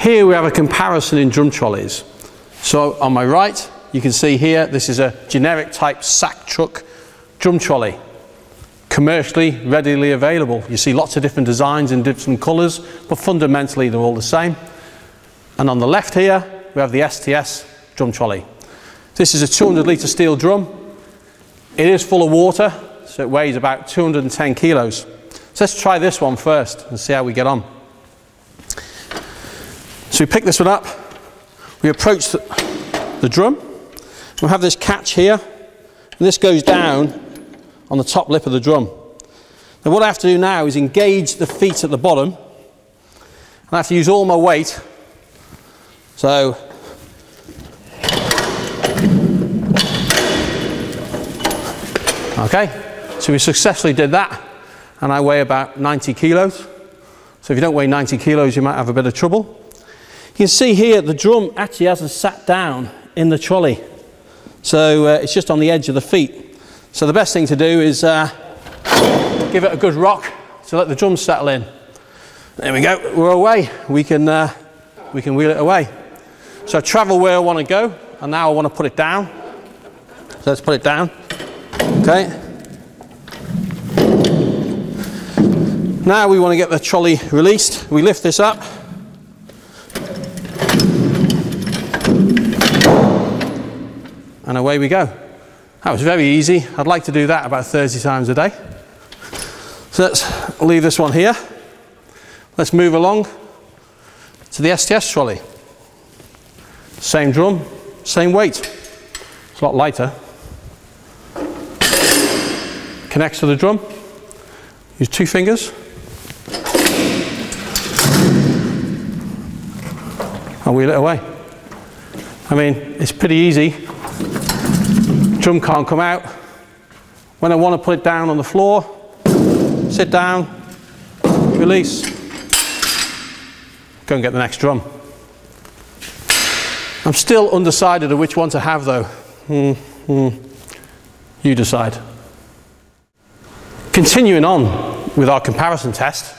Here we have a comparison in drum trolleys. So on my right, you can see here, this is a generic type sack truck drum trolley. Commercially, readily available. You see lots of different designs in different colours, but fundamentally they're all the same. And on the left here, we have the STS drum trolley. This is a 200 litre steel drum. It is full of water, so it weighs about 210 kilos. So let's try this one first and see how we get on. So we pick this one up, we approach the drum, we have this catch here, and this goes down on the top lip of the drum. Now what I have to do now is engage the feet at the bottom, and I have to use all my weight. So okay, so we successfully did that, and I weigh about 90 kilos. So if you don't weigh 90 kilos, you might have a bit of trouble. You can see here the drum actually hasn't sat down in the trolley, so it's just on the edge of the feet. So the best thing to do is give it a good rock to let the drum settle in. There we go, we're away. We can wheel it away. So I travel where I want to go, and now I want to put it down. So let's put it down. Okay. Now we want to get the trolley released. We lift this up. And away we go. That was very easy. I'd like to do that about 30 times a day. So let's leave this one here. Let's move along to the STS trolley. Same drum, same weight. It's a lot lighter. Connects to the drum. Use two fingers. And wheel it away. I mean, it's pretty easy. Drum can't come out. When I want to put it down on the floor, sit down, release, go and get the next drum. I'm still undecided of which one to have though. You decide. Continuing on with our comparison test,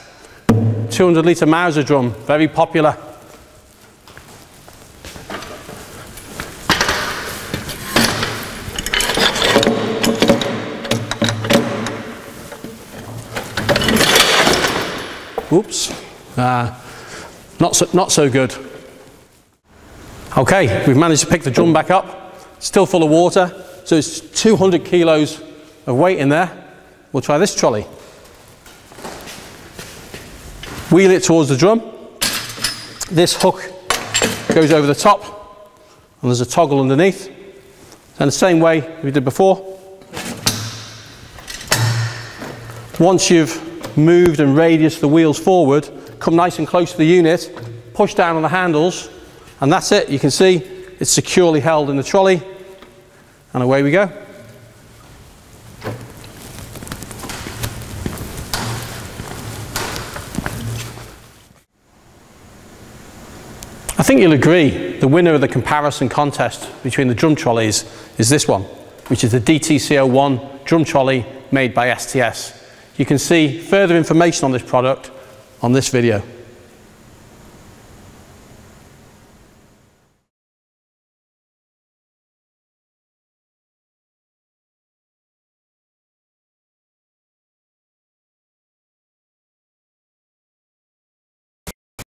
200 litre Mauser drum, very popular. Oops, not so good. Okay, we've managed to pick the drum back up. Still full of water, so it's 200 kilos of weight in there. We'll try this trolley. Wheel it towards the drum. This hook goes over the top, and there's a toggle underneath. And the same way we did before. Once you've moved and radius the wheels forward, come nice and close to the unit, push down on the handles, and that's it. You can see it's securely held in the trolley, and away we go. I think you'll agree the winner of the comparison contest between the drum trolleys is this one, which is the DTC01 drum trolley made by STS. You can see further information on this product on this video.